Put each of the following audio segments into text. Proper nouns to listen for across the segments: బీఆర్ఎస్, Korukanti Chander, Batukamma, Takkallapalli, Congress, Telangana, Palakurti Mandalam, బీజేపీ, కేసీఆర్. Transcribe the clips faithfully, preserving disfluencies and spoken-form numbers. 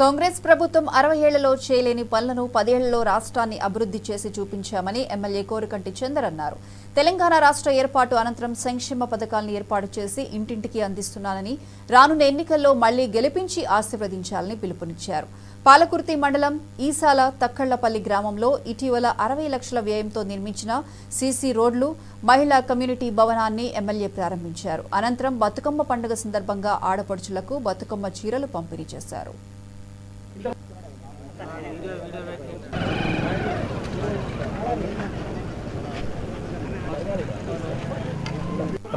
Congress Prabutum Aravahelo Cheleni Palanu Padelo Rastani Abrudhi Chesi Chupinchamanani, M L A Korukanti Chander Annaru. Telangana Rashtra Yerpatu Anantram Sankshema Padakalanu Yerpatu Chesi, Intintiki Andistunnarani, Ranunna Ennikallo Malli Gelipinchi Aashirvadinchaలని Pilupunicharu. Palakurti Mandalam, Isala, Takkallapalli Gramamlo, Itivala Aravai Lakshla Vyayamto Nirminchina, C C Roadlu, Mahila Community Bhavananni, M L A Prarambhincharu. Anantram Batukamma Panduga Sandarbhanga, Adapaduchulaku, Batukamma Cheeralu Pampiri Chesaru.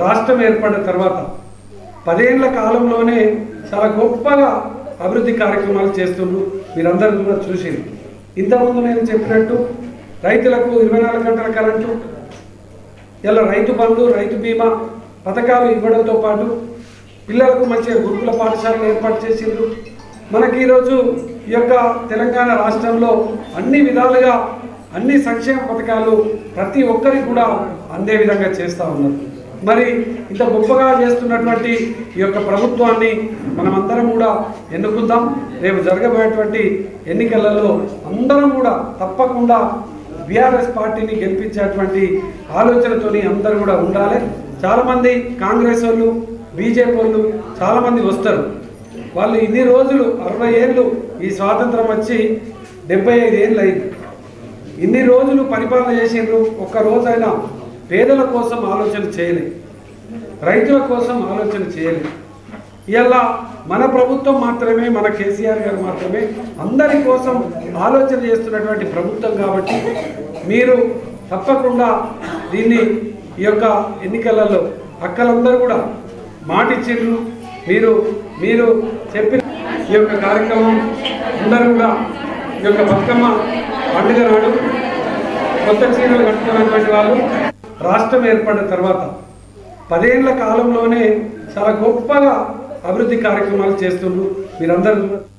రాష్ట్రం ఏర్పడిన తర్వాత పదేళ్ల కాలంలోనే చాలా గొప్పగా అభివృద్ధి కార్యక్రమాలు చేస్తున్నారు. మీరందరూ కూడా చూశారు. ఇంతకుముందు నేను చెప్పినట్టు రైతులకు ఇరవై నాలుగు గంటల కరెంటు, ఇలా రైతు బంధు, రైతు బీమా పథకాలు ఇవ్వడంతో పాటు పిల్లలకు మంచి గురుకుల పాఠశాలను ఏర్పాటు చేసిండ్రు. మనకి ఈరోజు ఈ యొక్క తెలంగాణ రాష్ట్రంలో అన్ని విధాలుగా అన్ని సంక్షేమ పథకాలు ప్రతి ఒక్కరికి కూడా అందే విధంగా చేస్తూ ఉన్నారు. మరి ఇంత గొప్పగా చేస్తున్నటువంటి ఈ యొక్క ప్రభుత్వాన్ని మనమందరం కూడా ఎన్నుకుందాం. రేపు జరగబోయేటువంటి ఎన్నికలలో అందరం కూడా తప్పకుండా బీఆర్ఎస్ పార్టీని గెలిపించేటువంటి ఆలోచనతోని అందరూ కూడా ఉండాలి. చాలామంది కాంగ్రెస్ వాళ్ళు, బీజేపీ వాళ్ళు చాలామంది వస్తారు. వాళ్ళు ఇన్ని రోజులు అరవై ఏళ్ళు, ఈ స్వాతంత్రం వచ్చి డెబ్బై ఐదు ఏళ్ళు అయింది. ఇన్ని రోజులు పరిపాలన చేసిండ్రు. ఒక్కరోజైనా పేదల కోసం ఆలోచన చేయలేదు, రైతుల కోసం ఆలోచన చేయలేదు. ఇలా మన ప్రభుత్వం మాత్రమే, మన కేసీఆర్ గారు మాత్రమే అందరి కోసం ఆలోచన చేస్తున్నటువంటి ప్రభుత్వం. కాబట్టి మీరు తప్పకుండా దీన్ని ఈ యొక్క ఎన్నికలలో అక్కలందరూ కూడా మాటిచ్చిండ్రు. మీరు మీరు చెప్పిన ఈ యొక్క కార్యక్రమం అందరూ కూడా ఈ యొక్క బతుకమ్మ పండుగ నాడు కొత్త చీరలు కట్టుకున్నటువంటి వాళ్ళు రాష్ట్రం ఏర్పడిన తర్వాత పదేళ్ల కాలంలోనే చాలా గొప్పగా అభివృద్ధి కార్యక్రమాలు చేస్తున్నారు. మీరందరూ